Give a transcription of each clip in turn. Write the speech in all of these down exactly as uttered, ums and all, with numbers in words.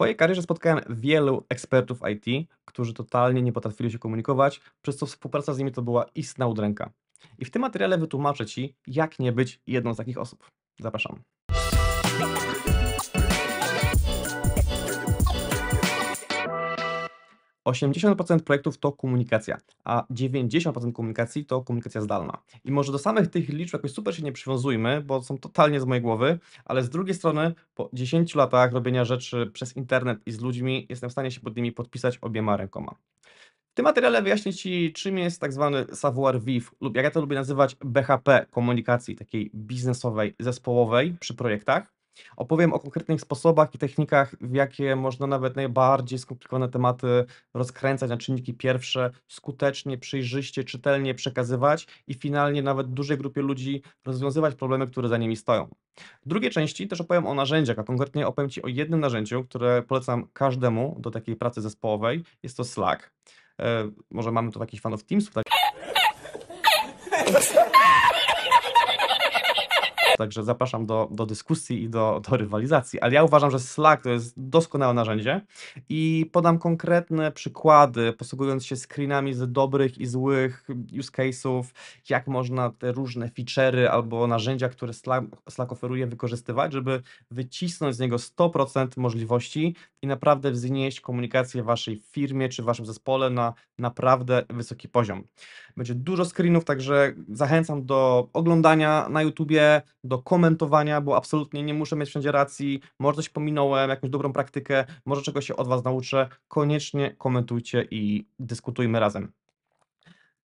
swojej karierze spotkałem wielu ekspertów I T, którzy totalnie nie potrafili się komunikować, przez co współpraca z nimi to była istna udręka. I w tym materiale wytłumaczę Ci, jak nie być jedną z takich osób. Zapraszam. osiemdziesiąt procent projektów to komunikacja, a dziewięćdziesiąt procent komunikacji to komunikacja zdalna. I może do samych tych liczb jakoś super się nie przywiązujmy, bo są totalnie z mojej głowy, ale z drugiej strony po dziesięciu latach robienia rzeczy przez internet i z ludźmi jestem w stanie się pod nimi podpisać obiema rękoma. W tym materiale wyjaśnię Ci, czym jest tak zwany savoir vivre lub jak ja to lubię nazywać B H P komunikacji takiej biznesowej, zespołowej przy projektach. Opowiem o konkretnych sposobach i technikach, w jakie można nawet najbardziej skomplikowane tematy rozkręcać na czynniki pierwsze, skutecznie, przejrzyście, czytelnie przekazywać i finalnie nawet dużej grupie ludzi rozwiązywać problemy, które za nimi stoją. W drugiej części też opowiem o narzędziach, a konkretnie opowiem Ci o jednym narzędziu, które polecam każdemu do takiej pracy zespołowej. Jest to Slack. Yy, może mamy tu jakichś fanów Teamsów? Tak? Także zapraszam do, do dyskusji i do, do rywalizacji, ale ja uważam, że Slack to jest doskonałe narzędzie i podam konkretne przykłady, posługując się screenami z dobrych i złych use case'ów, jak można te różne feature'y albo narzędzia, które Slack, Slack oferuje, wykorzystywać, żeby wycisnąć z niego sto procent możliwości i naprawdę wznieść komunikację w Waszej firmie czy w Waszym zespole na naprawdę wysoki poziom. Będzie dużo screenów, także zachęcam do oglądania na YouTubie, do komentowania, bo absolutnie nie muszę mieć wszędzie racji, może coś pominąłem, jakąś dobrą praktykę, może czegoś się od Was nauczę, koniecznie komentujcie i dyskutujmy razem.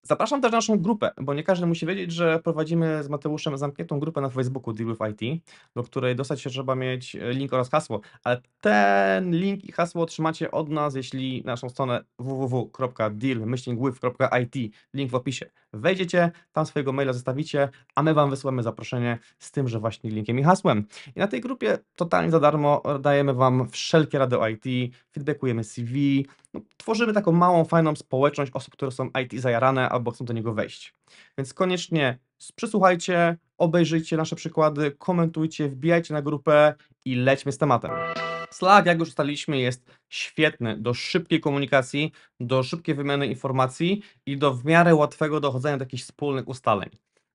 Zapraszam też na naszą grupę, bo nie każdy musi wiedzieć, że prowadzimy z Mateuszem zamkniętą grupę na Facebooku Deal with I T, do której dostać się trzeba mieć link oraz hasło, ale ten link i hasło otrzymacie od nas, jeśli naszą stronę w w w kropka deal myślnik with kropka i t, link w opisie. Wejdziecie, tam swojego maila zostawicie, a my Wam wysyłamy zaproszenie z tym, że właśnie linkiem i hasłem. I na tej grupie totalnie za darmo dajemy Wam wszelkie rady o I T, feedbackujemy C V, no, tworzymy taką małą, fajną społeczność osób, które są I T zajarane albo chcą do niego wejść. Więc koniecznie przysłuchajcie, obejrzyjcie nasze przykłady, komentujcie, wbijajcie na grupę i lećmy z tematem. Slack, jak już ustaliliśmy, jest świetny do szybkiej komunikacji, do szybkiej wymiany informacji i do w miarę łatwego dochodzenia do jakichś wspólnych ustaleń.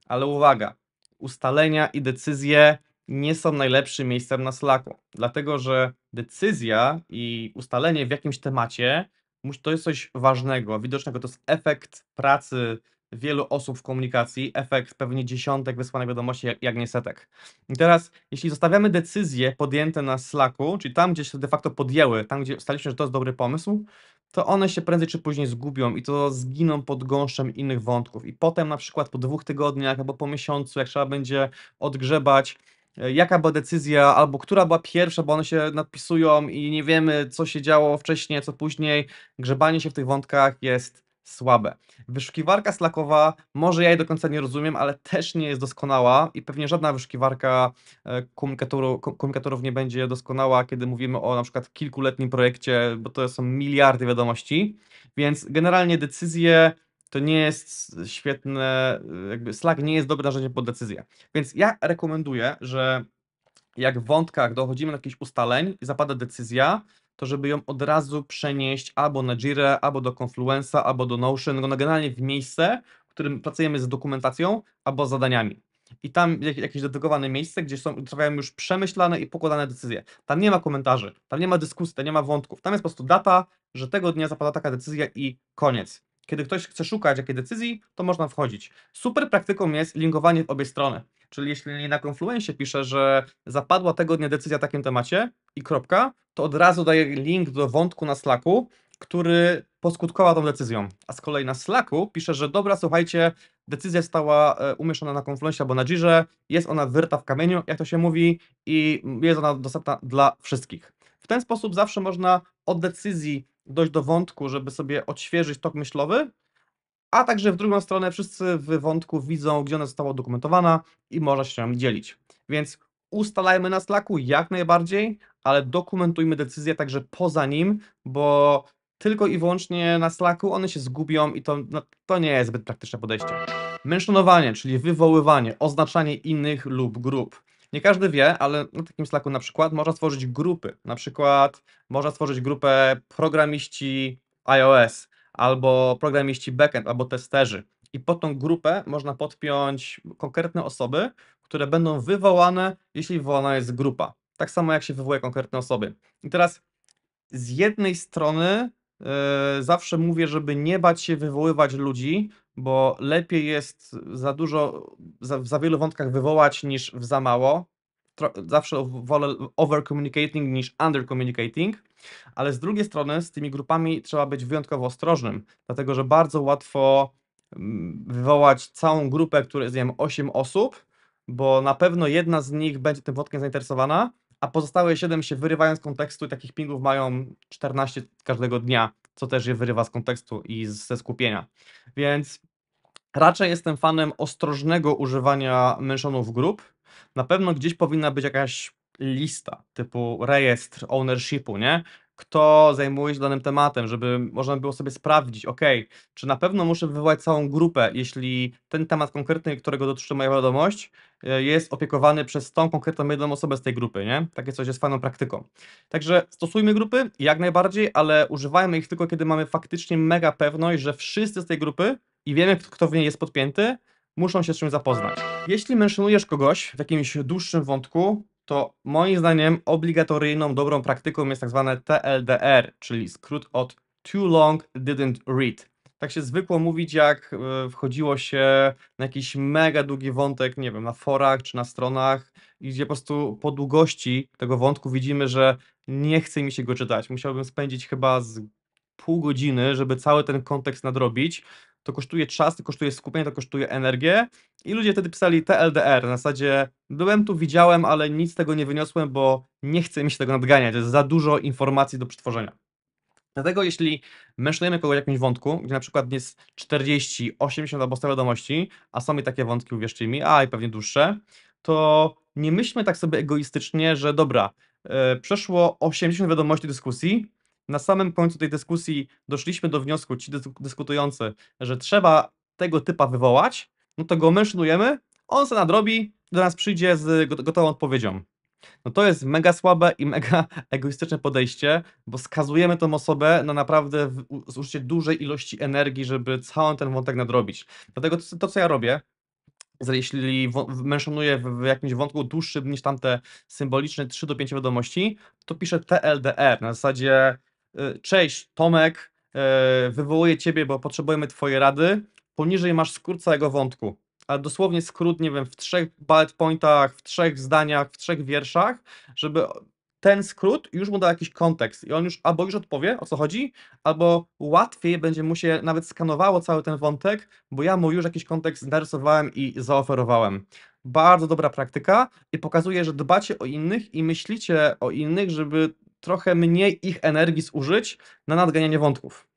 Ale uwaga, ustalenia i decyzje nie są najlepszym miejscem na Slacku, dlatego że decyzja i ustalenie w jakimś temacie to jest coś ważnego, widocznego, to jest efekt pracy wielu osób w komunikacji, efekt pewnie dziesiątek wysłanych wiadomości, jak nie setek. I teraz, jeśli zostawiamy decyzje podjęte na Slacku, czyli tam, gdzie się de facto podjęły, tam, gdzie ustaliliśmy, że to jest dobry pomysł, to one się prędzej czy później zgubią i to zginą pod gąszczem innych wątków. I potem na przykład po dwóch tygodniach albo po miesiącu, jak trzeba będzie odgrzebać, jaka była decyzja, albo która była pierwsza, bo one się nadpisują i nie wiemy, co się działo wcześniej, co później. Grzebanie się w tych wątkach jest słabe. Wyszukiwarka Slackowa, może ja jej do końca nie rozumiem, ale też nie jest doskonała i pewnie żadna wyszukiwarka komunikatorów, komunikatorów nie będzie doskonała, kiedy mówimy o na przykład kilkuletnim projekcie, bo to są miliardy wiadomości, więc generalnie decyzje to nie jest świetne, jakby Slack nie jest dobre narzędzie pod decyzję. Więc ja rekomenduję, że jak w wątkach dochodzimy do jakichś ustaleń i zapada decyzja, to żeby ją od razu przenieść albo na Jirę, albo do Confluence'a, albo do Notion, no generalnie w miejsce, w którym pracujemy z dokumentacją albo z zadaniami. I tam jakieś dedykowane miejsce, gdzie są trafiają już przemyślane i pokładane decyzje. Tam nie ma komentarzy, tam nie ma dyskusji, tam nie ma wątków. Tam jest po prostu data, że tego dnia zapada taka decyzja i koniec. Kiedy ktoś chce szukać jakiej decyzji, to można wchodzić. Super praktyką jest linkowanie w obie strony. Czyli jeśli na Confluence pisze, że zapadła tego dnia decyzja w takim temacie i kropka, to od razu daje link do wątku na Slacku, który poskutkował tą decyzją. A z kolei na Slacku pisze, że dobra, słuchajcie, decyzja została umieszczona na Confluence albo na Jirze, jest ona wyryta w kamieniu, jak to się mówi, i jest ona dostępna dla wszystkich. W ten sposób zawsze można od decyzji dojść do wątku, żeby sobie odświeżyć tok myślowy, a także w drugą stronę wszyscy w wątku widzą, gdzie ona została udokumentowana i można się nią dzielić. Więc ustalajmy na Slacku jak najbardziej, ale dokumentujmy decyzje także poza nim, bo tylko i wyłącznie na Slacku one się zgubią i to, no, to nie jest zbyt praktyczne podejście. Mentionowanie, czyli wywoływanie, oznaczanie innych lub grup. Nie każdy wie, ale na takim Slacku na przykład można stworzyć grupy. Na przykład można stworzyć grupę programiści iOS albo programiści backend albo testerzy. I pod tą grupę można podpiąć konkretne osoby, które będą wywołane, jeśli wywołana jest grupa. Tak samo jak się wywołuje konkretne osoby. I teraz z jednej strony yy, zawsze mówię, żeby nie bać się wywoływać ludzi, bo lepiej jest za dużo, za, za wielu wątkach wywołać niż w za mało. Tro, zawsze wolę over-communicating niż under-communicating. Ale z drugiej strony z tymi grupami trzeba być wyjątkowo ostrożnym, dlatego że bardzo łatwo wywołać całą grupę, która jest, nie wiem, osiem osób, bo na pewno jedna z nich będzie tym wątkiem zainteresowana, a pozostałe siedem się wyrywają z kontekstu i takich pingów mają czternaście każdego dnia, co też je wyrywa z kontekstu i ze skupienia. Więc raczej jestem fanem ostrożnego używania mentionów grup. Na pewno gdzieś powinna być jakaś lista typu rejestr ownershipu, nie? Kto zajmuje się danym tematem, żeby można było sobie sprawdzić, ok, czy na pewno muszę wywołać całą grupę, jeśli ten temat konkretny, którego dotyczy moja wiadomość, jest opiekowany przez tą konkretną jedną osobę z tej grupy, nie? Takie coś jest fajną praktyką. Także stosujmy grupy jak najbardziej, ale używajmy ich tylko, kiedy mamy faktycznie mega pewność, że wszyscy z tej grupy i wiemy, kto w niej jest podpięty, muszą się z czymś zapoznać. Jeśli mentionujesz kogoś w jakimś dłuższym wątku, to moim zdaniem obligatoryjną, dobrą praktyką jest tak zwane T L D R, czyli skrót od Too Long Didn't Read. Tak się zwykło mówić, jak wchodziło się na jakiś mega długi wątek, nie wiem, na forach czy na stronach, gdzie po prostu po długości tego wątku widzimy, że nie chce mi się go czytać. Musiałbym spędzić chyba z pół godziny, żeby cały ten kontekst nadrobić. To kosztuje czas, to kosztuje skupienie, to kosztuje energię i ludzie wtedy pisali T L D R, na zasadzie byłem tu, widziałem, ale nic z tego nie wyniosłem, bo nie chcę mi się tego nadganiać, to jest za dużo informacji do przetworzenia. Dlatego jeśli mentionujemy kogoś w jakimś wątku, gdzie na przykład jest czterdzieści, osiemdziesiąt albo sto wiadomości, a są mi takie wątki, uwierzcie mi, a i pewnie dłuższe, to nie myślmy tak sobie egoistycznie, że dobra, yy, przeszło osiemdziesiąt wiadomości dyskusji, na samym końcu tej dyskusji doszliśmy do wniosku, ci dyskutujący, że trzeba tego typa wywołać, no to go mentionujemy, on se nadrobi, do nas przyjdzie z gotową odpowiedzią. No to jest mega słabe i mega egoistyczne podejście, bo skazujemy tą osobę na naprawdę zużycie dużej ilości energii, żeby cały ten wątek nadrobić. Dlatego to, to co ja robię, jeśli mentionuję w jakimś wątku dłuższym niż tamte symboliczne trzy do pięciu wiadomości, to piszę T L D R na zasadzie: cześć Tomek, wywołuję Ciebie, bo potrzebujemy Twojej rady. Poniżej masz skrót całego wątku, ale dosłownie skrót, nie wiem, w trzech bullet pointach, w trzech zdaniach, w trzech wierszach, żeby ten skrót już mu dał jakiś kontekst i on już albo już odpowie, o co chodzi, albo łatwiej będzie mu się nawet skanowało cały ten wątek, bo ja mu już jakiś kontekst narysowałem i zaoferowałem. Bardzo dobra praktyka i pokazuje, że dbacie o innych i myślicie o innych, żeby trochę mniej ich energii zużyć na nadganianie wątków.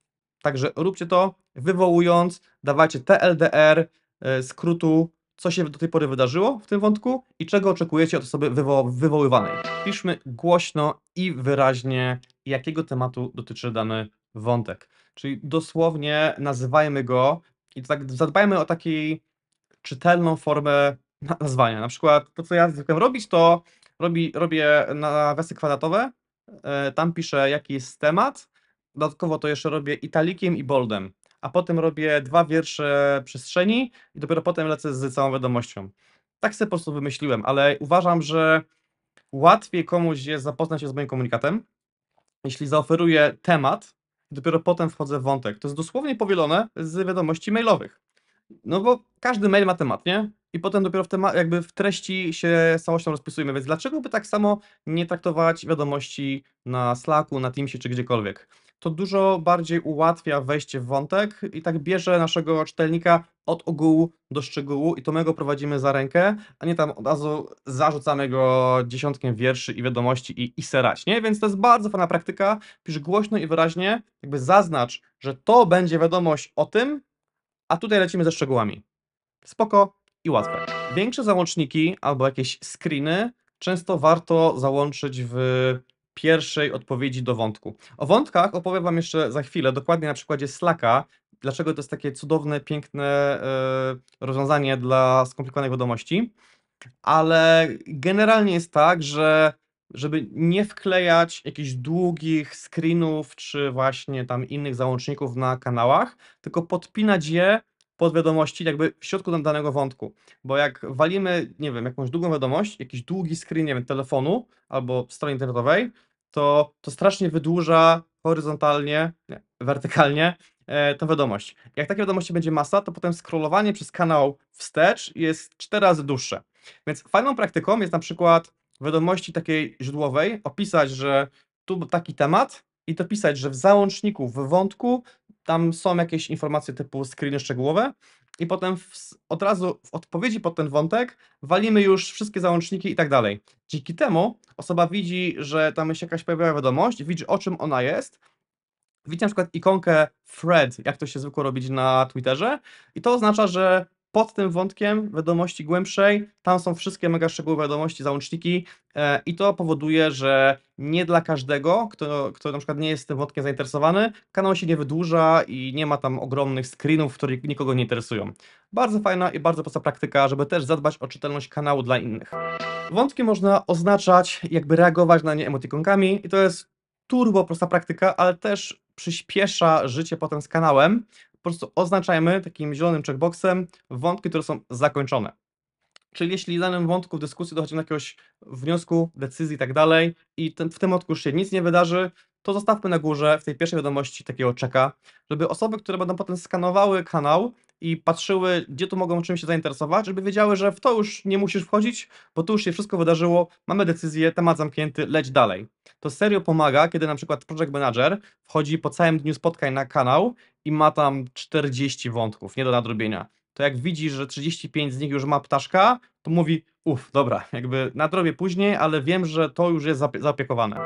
Także róbcie to, wywołując, dawajcie T L D R, skrótu, co się do tej pory wydarzyło w tym wątku i czego oczekujecie od osoby wywo- wywoływanej. Piszmy głośno i wyraźnie, jakiego tematu dotyczy dany wątek. Czyli dosłownie nazywajmy go i tak zadbajmy o taką czytelną formę nazwania. Na przykład to, co ja zwykłem robić, to robi, robię na wersje kwadratowe. Tam piszę, jaki jest temat, dodatkowo to jeszcze robię italikiem i boldem, a potem robię dwa wiersze przestrzeni i dopiero potem lecę z całą wiadomością. Tak sobie po prostu wymyśliłem, ale uważam, że łatwiej komuś jest zapoznać się z moim komunikatem, jeśli zaoferuję temat, dopiero potem wchodzę w wątek. To jest dosłownie powielone z wiadomości mailowych, no bo każdy mail ma temat, nie? I potem dopiero w, tema, jakby w treści się całością rozpisujemy, więc dlaczego by tak samo nie traktować wiadomości na Slacku, na Teamsie czy gdziekolwiek? To dużo bardziej ułatwia wejście w wątek i tak bierze naszego czytelnika od ogółu do szczegółu i to my go prowadzimy za rękę, a nie tam od razu zarzucamy go dziesiątkiem wierszy i wiadomości i, i serać, nie? Więc to jest bardzo fajna praktyka, pisz głośno i wyraźnie, jakby zaznacz, że to będzie wiadomość o tym, a tutaj lecimy ze szczegółami. Spoko i łatwe. Większe załączniki albo jakieś screeny często warto załączyć w pierwszej odpowiedzi do wątku. O wątkach opowiem Wam jeszcze za chwilę, dokładnie na przykładzie Slacka, dlaczego to jest takie cudowne, piękne yy, rozwiązanie dla skomplikowanych wiadomości. ale generalnie jest tak, że żeby nie wklejać jakichś długich screenów czy właśnie tam innych załączników na kanałach, tylko podpinać je pod wiadomości jakby w środku danego wątku, bo jak walimy, nie wiem, jakąś długą wiadomość, jakiś długi screen, nie wiem, telefonu albo strony internetowej, to, to strasznie wydłuża horyzontalnie, nie, wertykalnie e, tę wiadomość. Jak takiej wiadomości będzie masa, to potem scrollowanie przez kanał wstecz jest cztery razy dłuższe. Więc fajną praktyką jest na przykład wiadomości takiej źródłowej opisać, że tu taki temat i to pisać, że w załączniku, w wątku tam są jakieś informacje typu screeny szczegółowe i potem w, od razu w odpowiedzi pod ten wątek walimy już wszystkie załączniki i tak dalej. Dzięki temu osoba widzi, że tam się jakaś pojawiła wiadomość, widzi o czym ona jest, widzi na przykład ikonkę thread, jak to się zwykło robić na Twitterze i to oznacza, że pod tym wątkiem wiadomości głębszej, tam są wszystkie mega szczegółowe wiadomości, załączniki e, i to powoduje, że nie dla każdego, kto, kto na przykład nie jest tym wątkiem zainteresowany, kanał się nie wydłuża i nie ma tam ogromnych screenów, które nikogo nie interesują. Bardzo fajna i bardzo prosta praktyka, żeby też zadbać o czytelność kanału dla innych. Wątki można oznaczać, jakby reagować na nie emotikonkami i to jest turbo prosta praktyka, ale też przyspiesza życie potem z kanałem. Po prostu oznaczajmy takim zielonym checkboxem wątki, które są zakończone. Czyli jeśli w danym wątku w dyskusji dochodzimy do jakiegoś wniosku, decyzji i tak dalej i ten, w tym wątku już się nic nie wydarzy, to zostawmy na górze w tej pierwszej wiadomości takiego checka, żeby osoby, które będą potem skanowały kanał i patrzyły, gdzie tu mogą czymś się zainteresować, żeby wiedziały, że w to już nie musisz wchodzić, bo tu już się wszystko wydarzyło, mamy decyzję, temat zamknięty, leć dalej. To serio pomaga, kiedy na przykład project manager wchodzi po całym dniu spotkań na kanał i ma tam czterdzieści wątków, nie do nadrobienia. To jak widzisz, że trzydzieści pięć z nich już ma ptaszka, to mówi, uff, dobra, jakby nadrobię później, ale wiem, że to już jest zaopiekowane.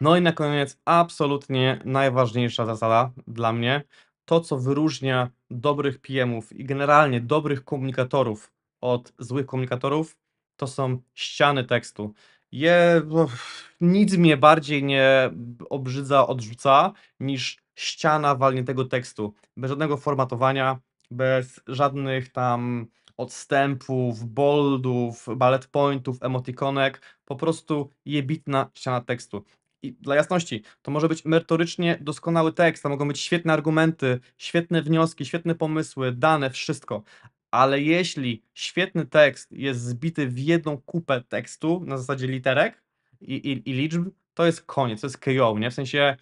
No i na koniec absolutnie najważniejsza zasada dla mnie, to co wyróżnia dobrych P M ów i generalnie dobrych komunikatorów od złych komunikatorów, to są ściany tekstu. Je, uff, nic mnie bardziej nie obrzydza, odrzuca niż ściana walniętego tekstu, bez żadnego formatowania, bez żadnych tam odstępów, boldów, bullet pointów, emotikonek, po prostu jebitna ściana tekstu. I dla jasności, to może być merytorycznie doskonały tekst, to mogą być świetne argumenty, świetne wnioski, świetne pomysły, dane, wszystko. Ale jeśli świetny tekst jest zbity w jedną kupę tekstu, na zasadzie literek i, i, i liczb, to jest koniec, to jest K O, nie? W sensie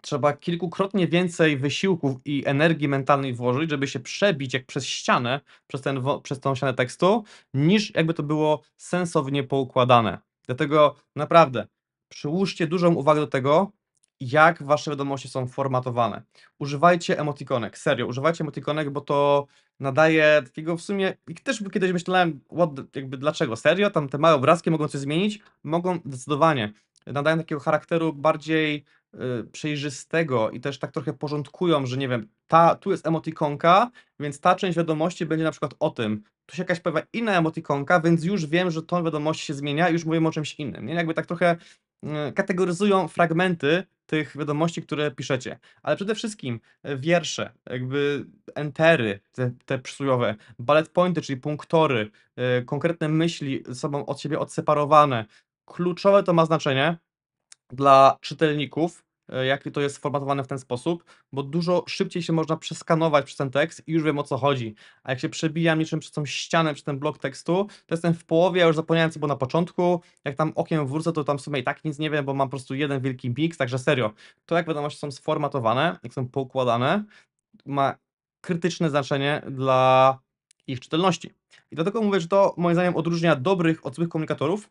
trzeba kilkukrotnie więcej wysiłków i energii mentalnej włożyć, żeby się przebić jak przez ścianę, przez, ten, przez tą ścianę tekstu, niż jakby to było sensownie poukładane. Dlatego naprawdę przyłóżcie dużą uwagę do tego, jak wasze wiadomości są formatowane. Używajcie emotikonek, serio, używajcie emotikonek, bo to nadaje takiego w sumie, też kiedyś myślałem, what, jakby dlaczego, serio, tam te małe obrazki mogą coś zmienić, mogą zdecydowanie, nadają takiego charakteru bardziej y, przejrzystego i też tak trochę porządkują, że nie wiem, ta, tu jest emotikonka, więc ta część wiadomości będzie na przykład o tym, tu się jakaś pojawia inna emotikonka, więc już wiem, że tą wiadomość się zmienia, już mówimy o czymś innym, nie? Jakby tak trochę kategoryzują fragmenty tych wiadomości, które piszecie, ale przede wszystkim wiersze, jakby entery, te, te przysłowiowe, bullet pointy, czyli punktory, yy, konkretne myśli sobą od siebie odseparowane. Kluczowe to ma znaczenie dla czytelników, yy, jak to jest sformatowane w ten sposób, bo dużo szybciej się można przeskanować przez ten tekst i już wiem, o co chodzi. A jak się przebijam niczym przez tą ścianę, przez ten blok tekstu, to jestem w połowie, ja już zapomniałem, co było na początku. Jak tam okiem wrócę, to tam w sumie i tak nic nie wiem, bo mam po prostu jeden wielki miks, także serio. To jak wiadomości są sformatowane, jak są poukładane, ma krytyczne znaczenie dla ich czytelności. I dlatego mówię, że to moim zdaniem odróżnia dobrych od złych komunikatorów,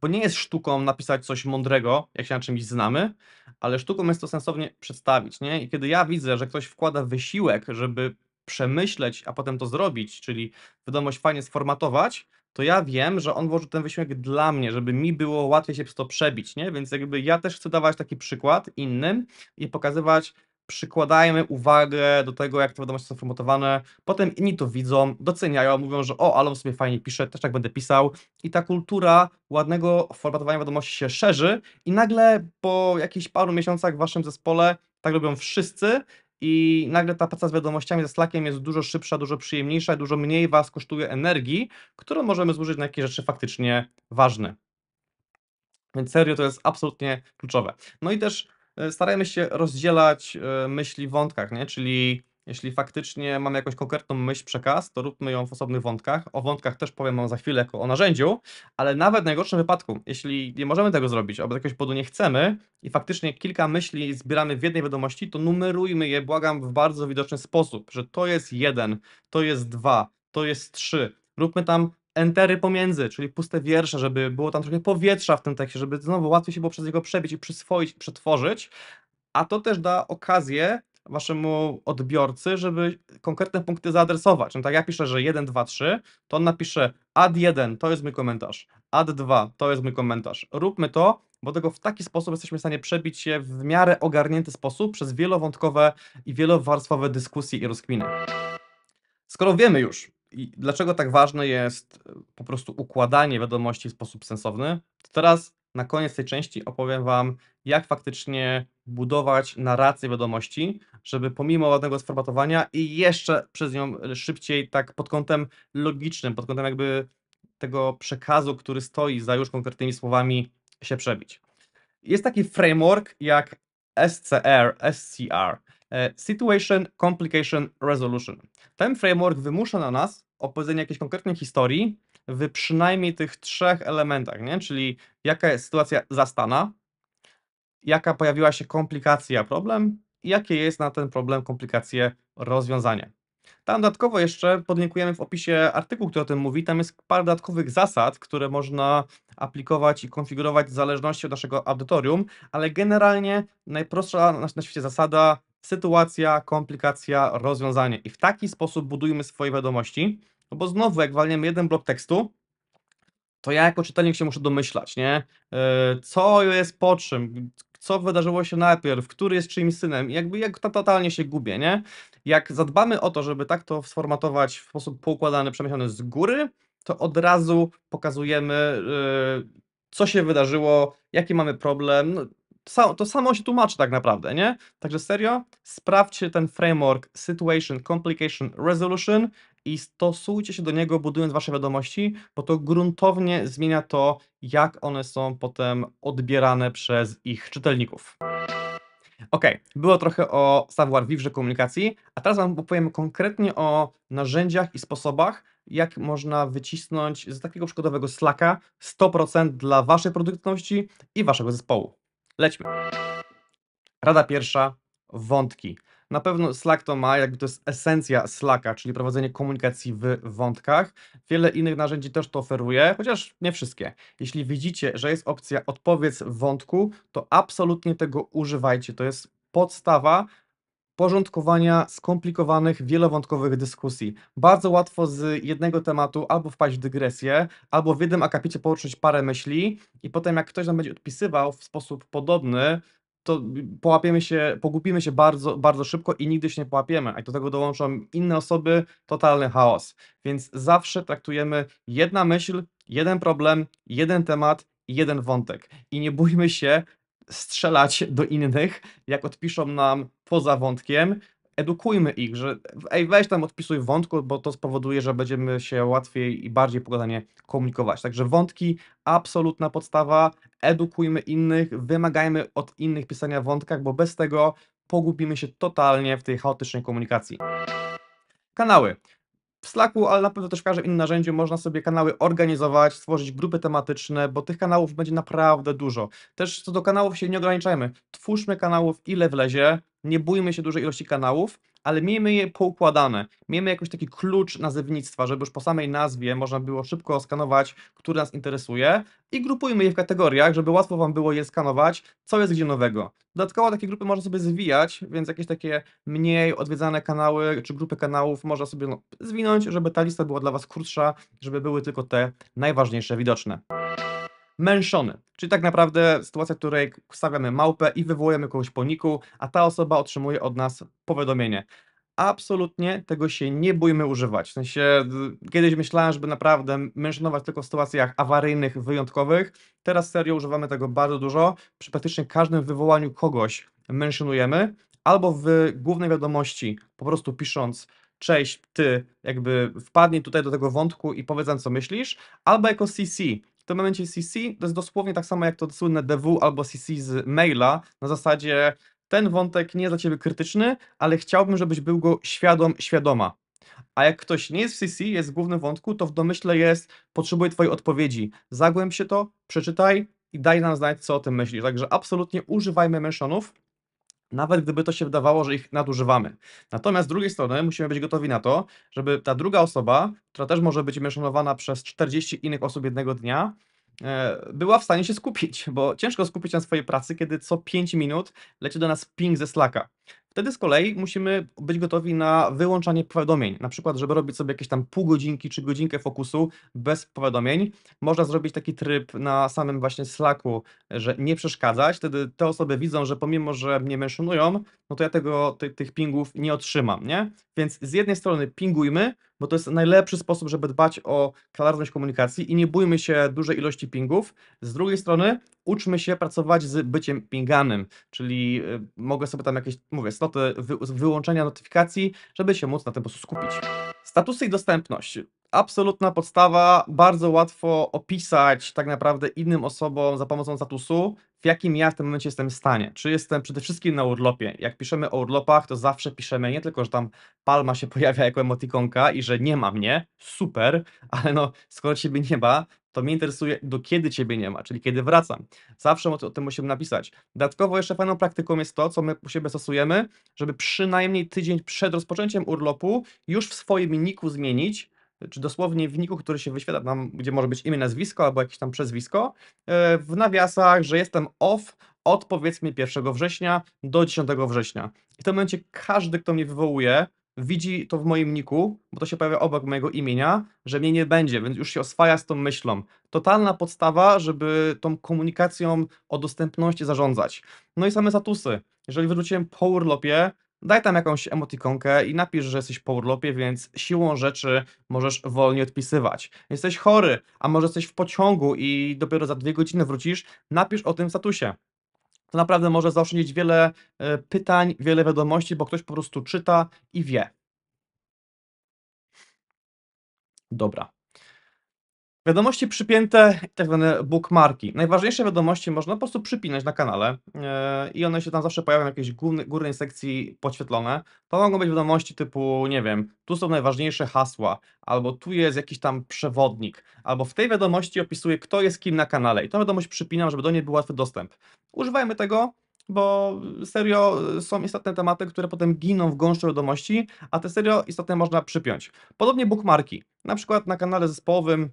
bo nie jest sztuką napisać coś mądrego, jak się na czymś znamy, ale sztuką jest to sensownie przedstawić, nie? I kiedy ja widzę, że ktoś wkłada wysiłek, żeby przemyśleć, a potem to zrobić, czyli wiadomość fajnie sformatować, to ja wiem, że on włożył ten wysiłek dla mnie, żeby mi było łatwiej się przez to przebić, nie? Więc jakby ja też chcę dawać taki przykład innym i pokazywać, przykładajmy uwagę do tego, jak te wiadomości są formatowane, potem inni to widzą, doceniają, mówią, że o, ale on sobie fajnie pisze, też tak będę pisał i ta kultura ładnego formatowania wiadomości się szerzy i nagle po jakichś paru miesiącach w waszym zespole tak robią wszyscy i nagle ta praca z wiadomościami, ze Slackiem jest dużo szybsza, dużo przyjemniejsza, dużo mniej Was kosztuje energii, którą możemy zużyć na jakieś rzeczy faktycznie ważne. Więc serio, to jest absolutnie kluczowe. No i też starajmy się rozdzielać myśli w wątkach, nie? Czyli jeśli faktycznie mamy jakąś konkretną myśl, przekaz, to róbmy ją w osobnych wątkach. O wątkach też powiem wam za chwilę jako o narzędziu, ale nawet w najgorszym wypadku, jeśli nie możemy tego zrobić, albo z jakiegoś powodu nie chcemy i faktycznie kilka myśli zbieramy w jednej wiadomości, to numerujmy je, błagam, w bardzo widoczny sposób, że to jest jeden, to jest dwa, to jest trzy. Róbmy tam entery pomiędzy, czyli puste wiersze, żeby było tam trochę powietrza w tym tekście, żeby znowu łatwiej się było przez niego przebić i przyswoić, przetworzyć, a to też da okazję waszemu odbiorcy, żeby konkretne punkty zaadresować. Czyli tak, ja piszę, że jeden, dwa, trzy, to on napisze ad jeden, to jest mój komentarz, ad dwa, to jest mój komentarz. Róbmy to, bo tego w taki sposób jesteśmy w stanie przebić się w miarę ogarnięty sposób przez wielowątkowe i wielowarstwowe dyskusje i rozkminy. Skoro wiemy już, dlaczego tak ważne jest po prostu układanie wiadomości w sposób sensowny, to teraz na koniec tej części opowiem wam, jak faktycznie budować narrację wiadomości, żeby pomimo ładnego sformatowania i jeszcze przez nią szybciej, tak pod kątem logicznym, pod kątem jakby tego przekazu, który stoi za już konkretnymi słowami, się przebić. Jest taki framework jak S C R, S C R, Situation, Complication, Resolution. Ten framework wymusza na nas opowiedzenie jakiejś konkretnej historii w przynajmniej tych trzech elementach, nie? Czyli jaka jest sytuacja zastana, jaka pojawiła się komplikacja, problem i jakie jest na ten problem, komplikację, rozwiązanie. Tam dodatkowo jeszcze podlinkujemy w opisie artykuł, który o tym mówi, tam jest parę dodatkowych zasad, które można aplikować i konfigurować w zależności od naszego audytorium, ale generalnie najprostsza na świecie zasada: sytuacja, komplikacja, rozwiązanie. I w taki sposób budujmy swoje wiadomości, no bo znowu jak walniemy jeden blok tekstu, to ja jako czytelnik się muszę domyślać, nie? Co jest po czym, co wydarzyło się najpierw, który jest czyimś synem, jakby jak totalnie się gubię, nie? Jak zadbamy o to, żeby tak to sformatować w sposób poukładany, przemyślany z góry, to od razu pokazujemy, co się wydarzyło, jaki mamy problem. To samo się tłumaczy tak naprawdę, nie? Także serio, sprawdźcie ten framework Situation, Complication, Resolution i stosujcie się do niego, budując wasze wiadomości, bo to gruntownie zmienia to, jak one są potem odbierane przez ich czytelników. Ok, było trochę o savoir vivre komunikacji, a teraz wam opowiem konkretnie o narzędziach i sposobach, jak można wycisnąć z takiego przykładowego Slacka sto procent dla waszej produktywności i waszego zespołu. Lećmy. Rada pierwsza, wątki. Na pewno Slack to ma, jakby to jest esencja Slacka, czyli prowadzenie komunikacji w wątkach. Wiele innych narzędzi też to oferuje, chociaż nie wszystkie. Jeśli widzicie, że jest opcja odpowiedz w wątku, to absolutnie tego używajcie. To jest podstawa porządkowania skomplikowanych, wielowątkowych dyskusji. Bardzo łatwo z jednego tematu albo wpaść w dygresję, albo w jednym akapicie połączyć parę myśli i potem jak ktoś nam będzie odpisywał w sposób podobny, to połapiemy się, pogubimy się bardzo, bardzo szybko i nigdy się nie połapiemy, a do tego dołączą inne osoby, totalny chaos. Więc zawsze traktujemy jedna myśl, jeden problem, jeden temat, jeden wątek i nie bójmy się strzelać do innych, jak odpiszą nam poza wątkiem. Edukujmy ich, że ej, weź tam odpisuj wątku, bo to spowoduje, że będziemy się łatwiej i bardziej pogadanie komunikować. Także wątki, absolutna podstawa, edukujmy innych, wymagajmy od innych pisania w wątkach, bo bez tego pogubimy się totalnie w tej chaotycznej komunikacji. Kanały. W Slacku, ale na pewno też w każdym innym narzędziu można sobie kanały organizować, stworzyć grupy tematyczne, bo tych kanałów będzie naprawdę dużo. Też co do kanałów się nie ograniczajmy. Twórzmy kanałów ile wlezie, nie bójmy się dużej ilości kanałów, ale miejmy je poukładane. Miejmy jakiś taki klucz nazewnictwa, żeby już po samej nazwie można było szybko skanować, który nas interesuje i grupujmy je w kategoriach, żeby łatwo wam było je skanować, co jest gdzie nowego. Dodatkowo takie grupy można sobie zwijać, więc jakieś takie mniej odwiedzane kanały czy grupy kanałów można sobie no, zwinąć, żeby ta lista była dla was krótsza, żeby były tylko te najważniejsze widoczne. Menszony, czyli tak naprawdę sytuacja, w której stawiamy małpę i wywołujemy kogoś po niku, a ta osoba otrzymuje od nas powiadomienie. Absolutnie tego się nie bójmy używać. W sensie kiedyś myślałem, żeby naprawdę mentionować tylko w sytuacjach awaryjnych, wyjątkowych. Teraz serio używamy tego bardzo dużo. Przy praktycznie każdym wywołaniu kogoś mentionujemy, albo w głównej wiadomości po prostu pisząc cześć, ty, jakby wpadnij tutaj do tego wątku i powiedz nam, co myślisz, albo jako C C. W tym momencie C C to jest dosłownie tak samo jak to słynne D W albo C C z maila, na zasadzie ten wątek nie jest dla ciebie krytyczny, ale chciałbym, żebyś był go świadom, świadoma. A jak ktoś nie jest w C C, jest w głównym wątku, to w domyśle jest, potrzebuję twojej odpowiedzi. Zagłęb się to, przeczytaj i daj nam znać, co o tym myślisz. Także absolutnie używajmy mentionów, nawet gdyby to się wydawało, że ich nadużywamy. Natomiast z drugiej strony musimy być gotowi na to, żeby ta druga osoba, która też może być mentionowana przez czterdzieści innych osób jednego dnia, była w stanie się skupić, bo ciężko skupić się na swojej pracy, kiedy co pięć minut leci do nas ping ze Slacka. Wtedy z kolei musimy być gotowi na wyłączanie powiadomień, na przykład żeby robić sobie jakieś tam pół godzinki czy godzinkę fokusu bez powiadomień. Można zrobić taki tryb na samym właśnie Slacku, że nie przeszkadzać, wtedy te osoby widzą, że pomimo, że mnie mentionują, no to ja tego, ty, tych pingów nie otrzymam, nie? Więc z jednej strony pingujmy, bo to jest najlepszy sposób, żeby dbać o klarowność komunikacji i nie bójmy się dużej ilości pingów. Z drugiej strony uczmy się pracować z byciem pinganym, czyli yy, mogę sobie tam jakieś, mówię, sloty wy wyłączenia notyfikacji, żeby się móc na tym po prostu skupić. Statusy i dostępność. Absolutna podstawa, bardzo łatwo opisać tak naprawdę innym osobom za pomocą statusu, w jakim ja w tym momencie jestem w stanie. Czy jestem przede wszystkim na urlopie. Jak piszemy o urlopach, to zawsze piszemy nie tylko, że tam palma się pojawia jako emotikonka i że nie ma mnie, super, ale no skoro ciebie nie ma, to mnie interesuje, do kiedy ciebie nie ma, czyli kiedy wracam. Zawsze o tym musimy napisać. Dodatkowo jeszcze fajną praktyką jest to, co my u siebie stosujemy, żeby przynajmniej tydzień przed rozpoczęciem urlopu już w swoim niku zmienić, czy dosłownie w niku, który się wyświetla nam, gdzie może być imię, nazwisko albo jakieś tam przezwisko, w nawiasach, że jestem off od powiedzmy pierwszego września do dziesiątego września. I w tym momencie każdy, kto mnie wywołuje, widzi to w moim niku, bo to się pojawia obok mojego imienia, że mnie nie będzie, więc już się oswaja z tą myślą. Totalna podstawa, żeby tą komunikacją o dostępności zarządzać. No i same statusy. Jeżeli wróciłem po urlopie, daj tam jakąś emotikonkę i napisz, że jesteś po urlopie, więc siłą rzeczy możesz wolniej odpisywać. Jesteś chory, a może jesteś w pociągu i dopiero za dwie godziny wrócisz, napisz o tym statusie. To naprawdę może zaoszczędzić wiele pytań, wiele wiadomości, bo ktoś po prostu czyta i wie. Dobra. Wiadomości przypięte, tak zwane bookmarki. Najważniejsze wiadomości można po prostu przypinać na kanale yy, i one się tam zawsze pojawią w jakiejś górnej, górnej sekcji podświetlone. To mogą być wiadomości typu, nie wiem, tu są najważniejsze hasła, albo tu jest jakiś tam przewodnik, albo w tej wiadomości opisuję, kto jest kim na kanale i tą wiadomość przypinam, żeby do niej był łatwy dostęp. Używajmy tego, bo serio są istotne tematy, które potem giną w gąszczu wiadomości, a te serio istotne można przypiąć. Podobnie bookmarki, na przykład na kanale zespołowym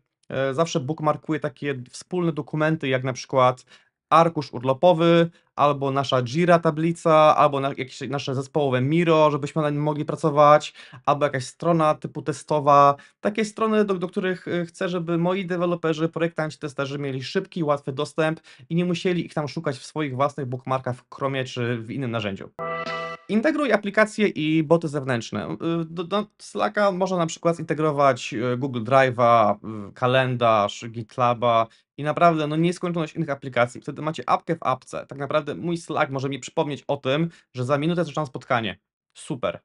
zawsze bookmarkuję takie wspólne dokumenty, jak na przykład arkusz urlopowy, albo nasza Jira tablica, albo na, jakieś nasze zespołowe MIRO, żebyśmy na nim mogli pracować, albo jakaś strona typu testowa. Takie strony, do, do których chcę, żeby moi deweloperzy, projektanci, testerzy mieli szybki, łatwy dostęp i nie musieli ich tam szukać w swoich własnych bookmarkach w Chromie czy w innym narzędziu. Integruj aplikacje i boty zewnętrzne. Do, do Slacka można na przykład zintegrować Google Drive'a, kalendarz, GitLab'a i naprawdę no, nieskończoność innych aplikacji. Wtedy macie apkę w apce. Tak naprawdę mój Slack może mi przypomnieć o tym, że za minutę zaczynam spotkanie. Super.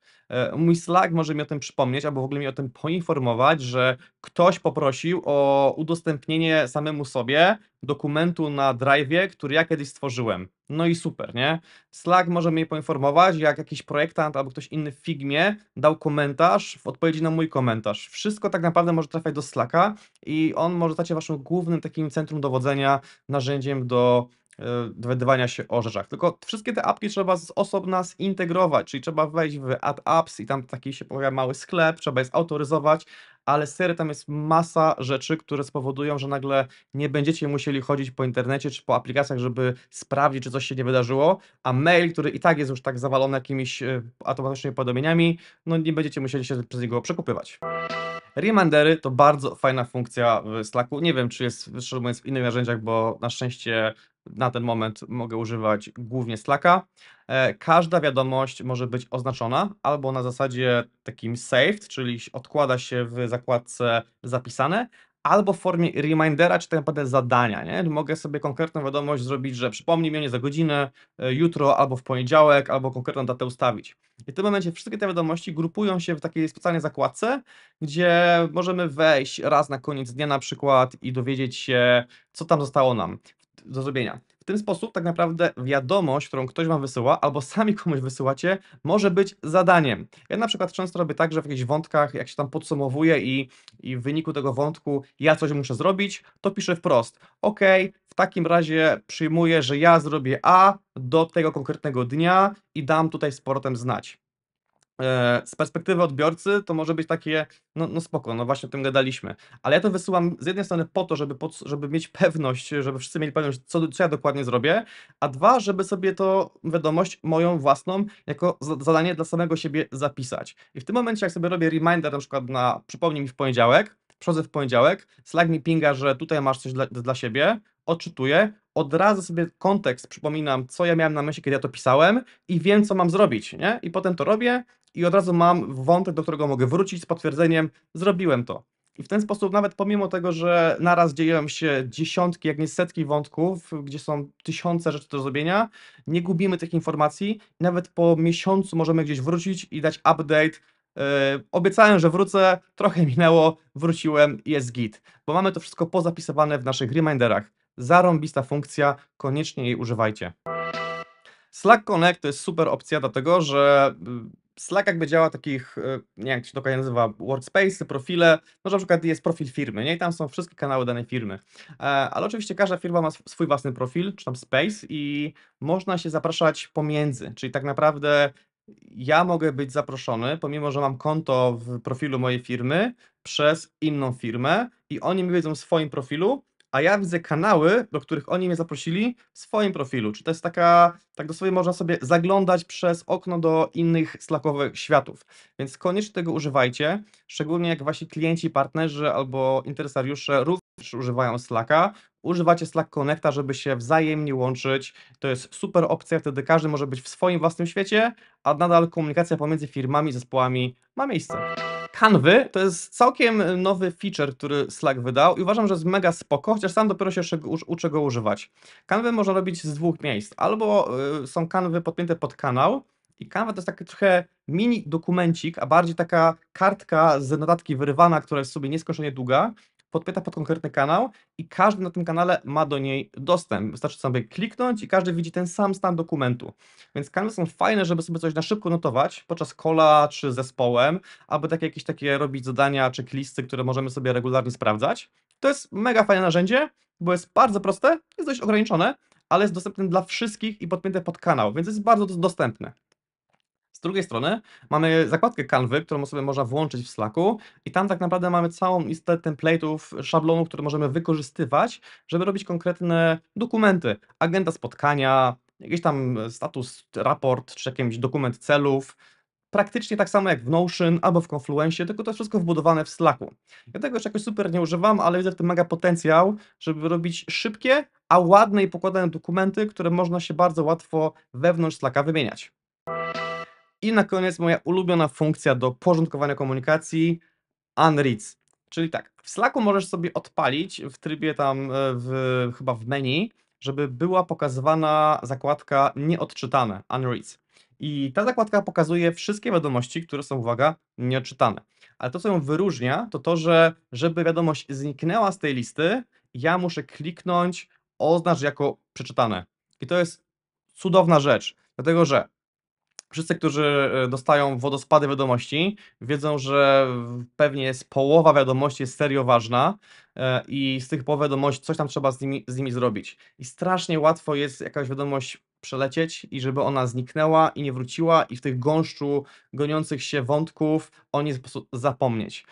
Mój Slack może mi o tym przypomnieć, albo w ogóle mi o tym poinformować, że ktoś poprosił o udostępnienie samemu sobie dokumentu na drive'ie, który ja kiedyś stworzyłem. No i super, nie? Slack może mnie poinformować, jak jakiś projektant albo ktoś inny w Figmie dał komentarz w odpowiedzi na mój komentarz. Wszystko tak naprawdę może trafiać do Slacka i on może stać się waszym głównym takim centrum dowodzenia, narzędziem do dowiadywania się o rzeczach. Tylko wszystkie te apki trzeba z osobna zintegrować, czyli trzeba wejść w Add Apps i tam taki się pojawia mały sklep, trzeba je zautoryzować, ale serio tam jest masa rzeczy, które spowodują, że nagle nie będziecie musieli chodzić po internecie czy po aplikacjach, żeby sprawdzić, czy coś się nie wydarzyło, a mail, który i tak jest już tak zawalony jakimiś automatycznymi powiadomieniami, no nie będziecie musieli się przez niego przekupywać. Remindery to bardzo fajna funkcja w Slacku. Nie wiem, czy jest szczerze mówiąc w innych narzędziach, bo na szczęście na ten moment mogę używać głównie Slacka. Każda wiadomość może być oznaczona albo na zasadzie takim saved, czyli odkłada się w zakładce zapisane, albo w formie remindera, czy tak naprawdę zadania, nie? Mogę sobie konkretną wiadomość zrobić, że przypomnij mnie za godzinę, jutro, albo w poniedziałek, albo konkretną datę ustawić. I w tym momencie wszystkie te wiadomości grupują się w takiej specjalnej zakładce, gdzie możemy wejść raz na koniec dnia na przykład i dowiedzieć się, co tam zostało nam do zrobienia. W ten sposób tak naprawdę wiadomość, którą ktoś Wam wysyła albo sami komuś wysyłacie, może być zadaniem. Ja na przykład często robię tak, że w jakichś wątkach, jak się tam podsumowuję i, i w wyniku tego wątku ja coś muszę zrobić, to piszę wprost. OK, w takim razie przyjmuję, że ja zrobię A do tego konkretnego dnia i dam tutaj z powrotem znać. Z perspektywy odbiorcy to może być takie, no, no spoko, no właśnie o tym gadaliśmy, ale ja to wysyłam z jednej strony po to, żeby, pod, żeby mieć pewność, żeby wszyscy mieli pewność, co, co ja dokładnie zrobię, a dwa, żeby sobie to wiadomość moją własną jako zadanie dla samego siebie zapisać. I w tym momencie jak sobie robię reminder na przykład na przypomnij mi w poniedziałek, przychodzę w poniedziałek, Slack mi pinga, że tutaj masz coś dla, dla siebie, odczytuję, od razu sobie kontekst przypominam, co ja miałem na myśli, kiedy ja to pisałem i wiem, co mam zrobić, nie? I potem to robię i od razu mam wątek, do którego mogę wrócić z potwierdzeniem, zrobiłem to. I w ten sposób nawet pomimo tego, że naraz dzieją się dziesiątki, jak nie setki wątków, gdzie są tysiące rzeczy do zrobienia, nie gubimy tych informacji. Nawet po miesiącu możemy gdzieś wrócić i dać update. Yy, obiecałem, że wrócę, trochę minęło, wróciłem i jest git. Bo mamy to wszystko pozapisywane w naszych reminderach. Zarąbista funkcja, koniecznie jej używajcie. Slack Connect to jest super opcja, dlatego że Slack jakby działa takich, nie jak się to nazywa, workspace, profile, no że na przykład jest profil firmy, nie? I tam są wszystkie kanały danej firmy, ale oczywiście każda firma ma swój własny profil, czy tam space i można się zapraszać pomiędzy, czyli tak naprawdę ja mogę być zaproszony, pomimo że mam konto w profilu mojej firmy, przez inną firmę i oni mi wiedzą w swoim profilu, a ja widzę kanały, do których oni mnie zaprosili w swoim profilu. Czy to jest taka, tak dosłownie można sobie zaglądać przez okno do innych slackowych światów. Więc koniecznie tego używajcie, szczególnie jak wasi klienci, partnerzy albo interesariusze również używają Slacka. Używacie Slack Connecta, żeby się wzajemnie łączyć. To jest super opcja, wtedy każdy może być w swoim własnym świecie, a nadal komunikacja pomiędzy firmami, zespołami ma miejsce. Kanwy to jest całkiem nowy feature, który Slack wydał i uważam, że jest mega spoko, chociaż sam dopiero się uczę go używać. Kanwy można robić z dwóch miejsc, albo są kanwy podpięte pod kanał i kanwa to jest taki trochę mini dokumencik, a bardziej taka kartka z notatki wyrywana, która jest sobie nieskończenie długa, podpięta pod konkretny kanał i każdy na tym kanale ma do niej dostęp. Wystarczy sobie kliknąć i każdy widzi ten sam stan dokumentu. Więc kanwy są fajne, żeby sobie coś na szybko notować podczas calla czy zespołem, albo takie jakieś takie robić zadania czy listy, które możemy sobie regularnie sprawdzać. To jest mega fajne narzędzie, bo jest bardzo proste, jest dość ograniczone, ale jest dostępne dla wszystkich i podpięte pod kanał, więc jest bardzo dostępne. Z drugiej strony mamy zakładkę Canvy, którą sobie można włączyć w Slacku i tam tak naprawdę mamy całą listę template'ów, szablonów, które możemy wykorzystywać, żeby robić konkretne dokumenty. Agenda spotkania, jakiś tam status, raport, czy jakiś dokument celów. Praktycznie tak samo jak w Notion albo w Confluence, tylko to jest wszystko wbudowane w Slacku. Ja tego jeszcze jakoś super nie używam, ale widzę w tym mega potencjał, żeby robić szybkie, a ładne i pokładane dokumenty, które można się bardzo łatwo wewnątrz Slacka wymieniać. I na koniec moja ulubiona funkcja do porządkowania komunikacji, Unreads. Czyli tak, w Slacku możesz sobie odpalić w trybie tam, w, chyba w menu, żeby była pokazywana zakładka nieodczytane, Unreads. I ta zakładka pokazuje wszystkie wiadomości, które są, uwaga, nieodczytane. Ale to, co ją wyróżnia, to to, że żeby wiadomość zniknęła z tej listy, ja muszę kliknąć oznacz jako przeczytane. I to jest cudowna rzecz, dlatego że wszyscy, którzy dostają wodospady wiadomości, wiedzą, że pewnie jest połowa wiadomości jest serio ważna i z tych połowy wiadomości coś tam trzeba z nimi, z nimi zrobić. I strasznie łatwo jest jakaś wiadomość przelecieć i żeby ona zniknęła i nie wróciła i w tych gąszczu goniących się wątków o niej po prostu zapomnieć.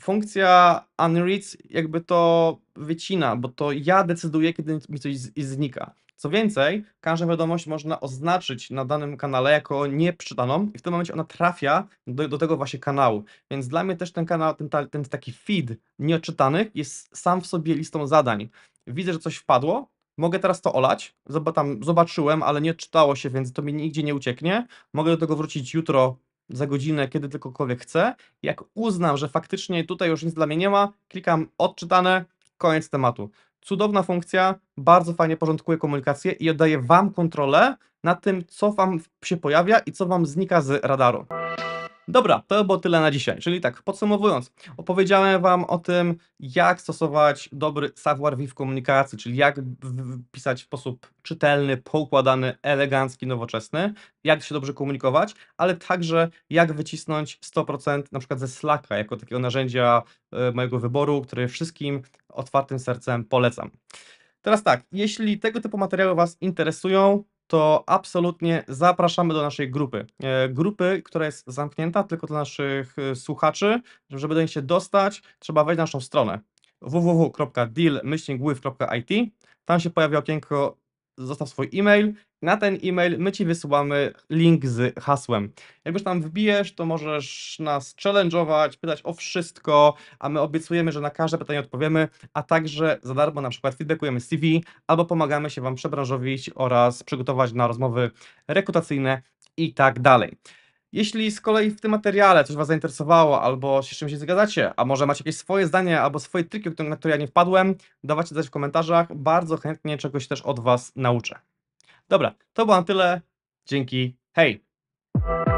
Funkcja Unreads jakby to wycina, bo to ja decyduję, kiedy mi coś znika. Co więcej, każdą wiadomość można oznaczyć na danym kanale jako nieprzeczytaną i w tym momencie ona trafia do, do tego właśnie kanału. Więc dla mnie też ten kanał, ten, ta, ten taki feed nieodczytanych jest sam w sobie listą zadań. Widzę, że coś wpadło, mogę teraz to olać, Zob tam, zobaczyłem, ale nie odczytało się, więc to mi nigdzie nie ucieknie. Mogę do tego wrócić jutro za godzinę, kiedy tylkokolwiek chcę. Jak uznam, że faktycznie tutaj już nic dla mnie nie ma, klikam odczytane, koniec tematu. Cudowna funkcja, bardzo fajnie porządkuje komunikację i oddaje Wam kontrolę nad tym, co Wam się pojawia i co Wam znika z radaru. Dobra, to było tyle na dzisiaj. Czyli tak, podsumowując, opowiedziałem Wam o tym, jak stosować dobry savoir vivre w komunikacji, czyli jak pisać w sposób czytelny, poukładany, elegancki, nowoczesny, jak się dobrze komunikować, ale także jak wycisnąć sto procent na przykład ze Slacka, jako takiego narzędzia mojego wyboru, który wszystkim otwartym sercem polecam. Teraz tak, jeśli tego typu materiały Was interesują, to absolutnie zapraszamy do naszej grupy. E, grupy, która jest zamknięta tylko dla naszych e, słuchaczy. Żeby do niej się dostać, trzeba wejść na naszą stronę w w w kropka deal myślnik with kropka i t. Tam się pojawia okienko zostaw swój e-mail. Na ten e-mail my Ci wysyłamy link z hasłem. Jak już tam wbijesz, to możesz nas challenge'ować, pytać o wszystko, a my obiecujemy, że na każde pytanie odpowiemy, a także za darmo na przykład feedbackujemy C V albo pomagamy się Wam przebranżowić oraz przygotować na rozmowy rekrutacyjne i tak dalej. Jeśli z kolei w tym materiale coś Was zainteresowało albo się z czymś nie zgadzacie, a może macie jakieś swoje zdanie albo swoje triki, na które ja nie wpadłem, dawajcie znać w komentarzach, bardzo chętnie czegoś też od Was nauczę. Dobra, to było na tyle. Dzięki, hej!